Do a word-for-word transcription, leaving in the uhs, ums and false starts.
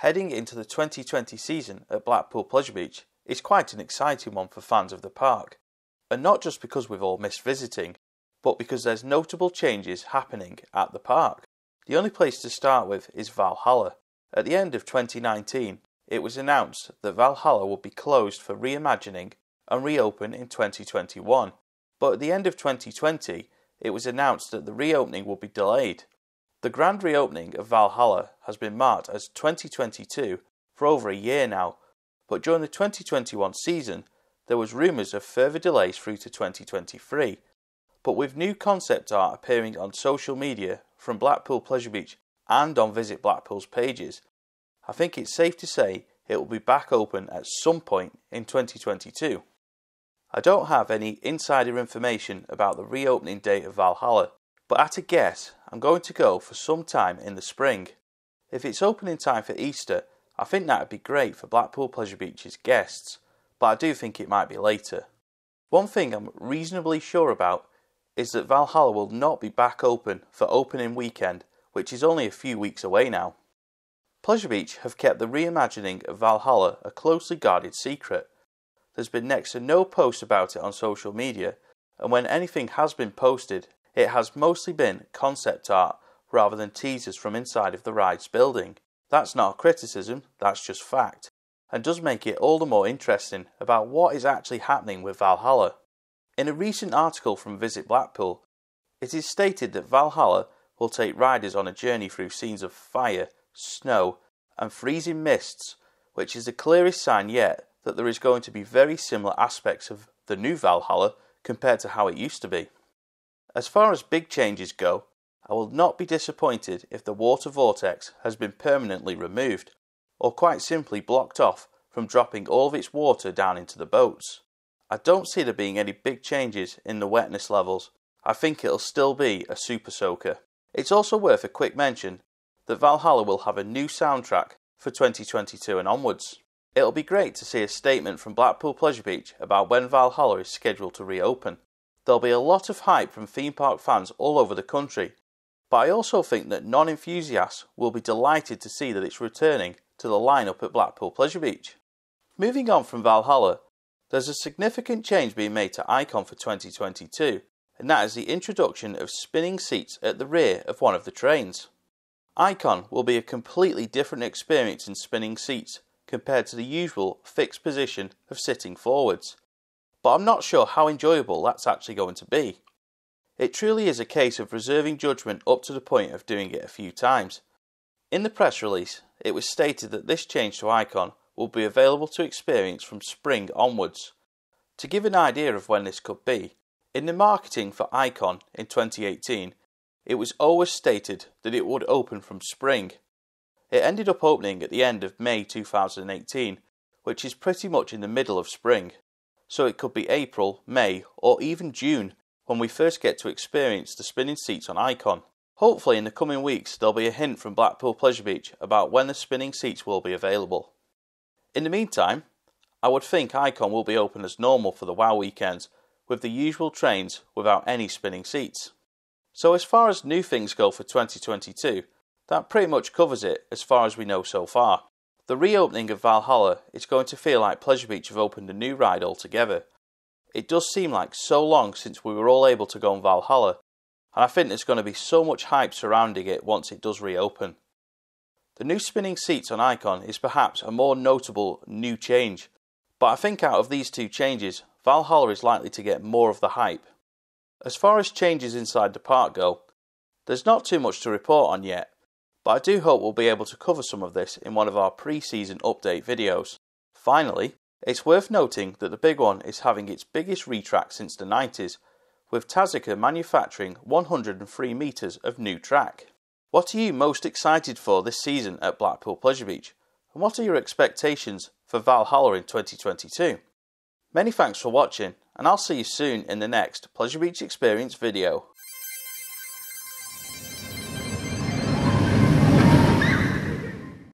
Heading into the twenty twenty season at Blackpool Pleasure Beach is quite an exciting one for fans of the park, and not just because we've all missed visiting, but because there's notable changes happening at the park. The only place to start with is Valhalla. At the end of twenty nineteen, it was announced that Valhalla would be closed for reimagining and reopen in twenty twenty-one, but at the end of twenty twenty, it was announced that the reopening would be delayed. The grand reopening of Valhalla has been marked as twenty twenty-two for over a year now, but during the twenty twenty-one season, there was rumours of further delays through to twenty twenty-three. But with new concept art appearing on social media from Blackpool Pleasure Beach and on Visit Blackpool's pages, I think it's safe to say it will be back open at some point in twenty twenty-two. I don't have any insider information about the reopening date of Valhalla, but at a guess, I'm going to go for some time in the spring. If it's opening time for Easter, I think that would be great for Blackpool Pleasure Beach's guests, but I do think it might be later. One thing I'm reasonably sure about is that Valhalla will not be back open for opening weekend, which is only a few weeks away now. Pleasure Beach have kept the reimagining of Valhalla a closely guarded secret. There's been next to no post about it on social media, and when anything has been posted, it has mostly been concept art rather than teasers from inside of the ride's building. That's not a criticism, that's just fact, and does make it all the more interesting about what is actually happening with Valhalla. In a recent article from Visit Blackpool, it is stated that Valhalla will take riders on a journey through scenes of fire, snow and freezing mists, which is the clearest sign yet that there is going to be very similar aspects of the new Valhalla compared to how it used to be. As far as big changes go, I will not be disappointed if the water vortex has been permanently removed, or quite simply blocked off from dropping all of its water down into the boats. I don't see there being any big changes in the wetness levels. I think it'll still be a super soaker. It's also worth a quick mention that Valhalla will have a new soundtrack for twenty twenty-two and onwards. It'll be great to see a statement from Blackpool Pleasure Beach about when Valhalla is scheduled to reopen. There'll be a lot of hype from theme park fans all over the country, but I also think that non-enthusiasts will be delighted to see that it's returning to the lineup at Blackpool Pleasure Beach. Moving on from Valhalla, there's a significant change being made to Icon for twenty twenty-two, and that is the introduction of spinning seats at the rear of one of the trains. Icon will be a completely different experience in spinning seats compared to the usual fixed position of sitting forwards, but I'm not sure how enjoyable that's actually going to be. It truly is a case of reserving judgment up to the point of doing it a few times. In the press release, it was stated that this change to Icon will be available to experience from spring onwards. To give an idea of when this could be, in the marketing for Icon in twenty eighteen, it was always stated that it would open from spring. It ended up opening at the end of May two thousand eighteen, which is pretty much in the middle of spring, so it could be April, May or even June when we first get to experience the spinning seats on Icon. Hopefully in the coming weeks there'll be a hint from Blackpool Pleasure Beach about when the spinning seats will be available. In the meantime, I would think Icon will be open as normal for the Wow Weekends, with the usual trains without any spinning seats. So as far as new things go for twenty twenty-two, that pretty much covers it as far as we know so far. The reopening of Valhalla is going to feel like Pleasure Beach have opened a new ride altogether. It does seem like so long since we were all able to go on Valhalla, and I think there's going to be so much hype surrounding it once it does reopen. The new spinning seats on Icon is perhaps a more notable new change, but I think out of these two changes, Valhalla is likely to get more of the hype. As far as changes inside the park go, there's not too much to report on yet, but I do hope we'll be able to cover some of this in one of our pre-season update videos. Finally, it's worth noting that the Big One is having its biggest retrack since the nineties, with Tazikar manufacturing one hundred three metres of new track. What are you most excited for this season at Blackpool Pleasure Beach? And what are your expectations for Valhalla in twenty twenty-two? Many thanks for watching, and I'll see you soon in the next Pleasure Beach Experience video.